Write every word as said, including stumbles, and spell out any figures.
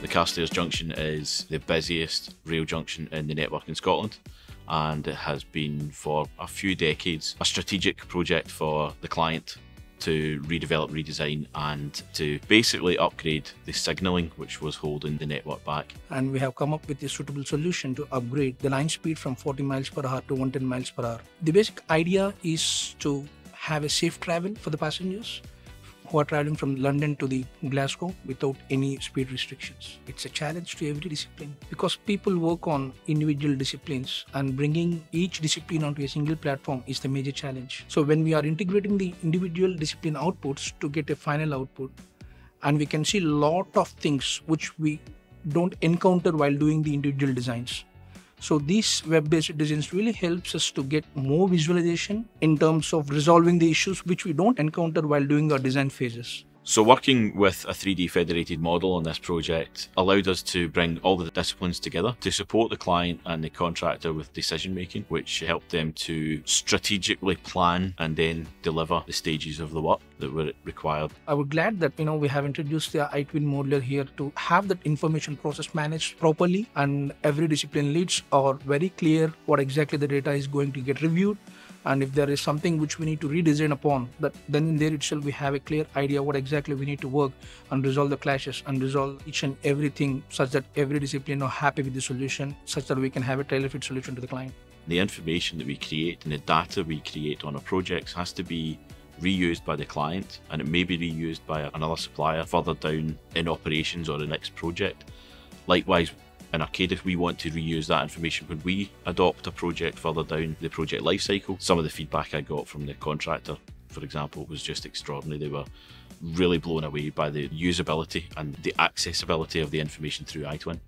The Carstairs Junction is the busiest rail junction in the network in Scotland, and it has been for a few decades a strategic project for the client to redevelop, redesign and to basically upgrade the signalling which was holding the network back. And we have come up with a suitable solution to upgrade the line speed from forty miles per hour to one hundred ten miles per hour. The basic idea is to have a safe travel for the passengers who are travelling from London to the Glasgow without any speed restrictions. It's a challenge to every discipline because people work on individual disciplines, and bringing each discipline onto a single platform is the major challenge. So when we are integrating the individual discipline outputs to get a final output, and we can see a lot of things which we don't encounter while doing the individual designs. So these web-based designs really helps us to get more visualization in terms of resolving the issues which we don't encounter while doing our design phases. So working with a three D federated model on this project allowed us to bring all the disciplines together to support the client and the contractor with decision making, which helped them to strategically plan and then deliver the stages of the work that were required. I was glad that you know we have introduced the iTwin modeler here to have that information process managed properly, and every discipline leads are very clear what exactly the data is going to get reviewed. And if there is something which we need to redesign upon, that then in there itself we have a clear idea what exactly we need to work and resolve the clashes and resolve each and everything such that every discipline are happy with the solution, such that we can have a tailor-fit solution to the client. The information that we create and the data we create on our projects has to be reused by the client, and it may be reused by another supplier further down in operations or the next project. Likewise, in Arcadis, we want to reuse that information when we adopt a project further down the project lifecycle. Some of the feedback I got from the contractor, for example, was just extraordinary. They were really blown away by the usability and the accessibility of the information through iTwin.